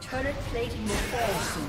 Turret plating will fall soon.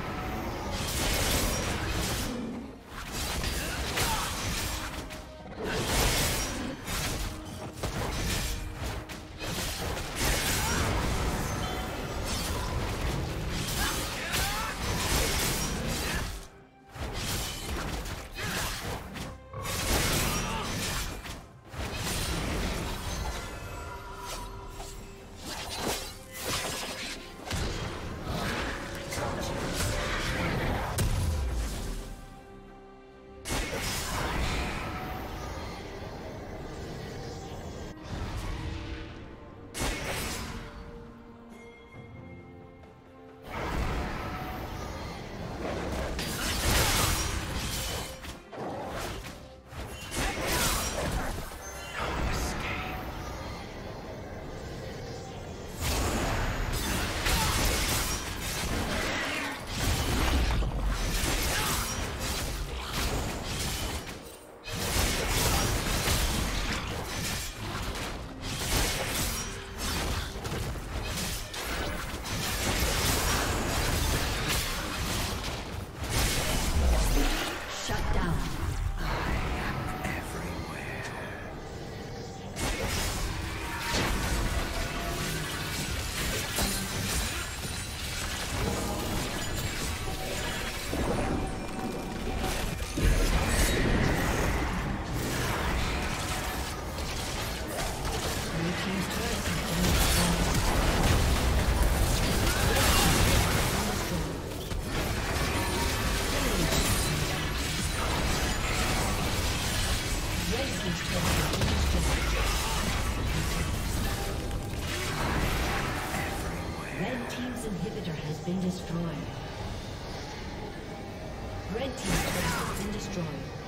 Been destroyed. Red team's turret has been destroyed.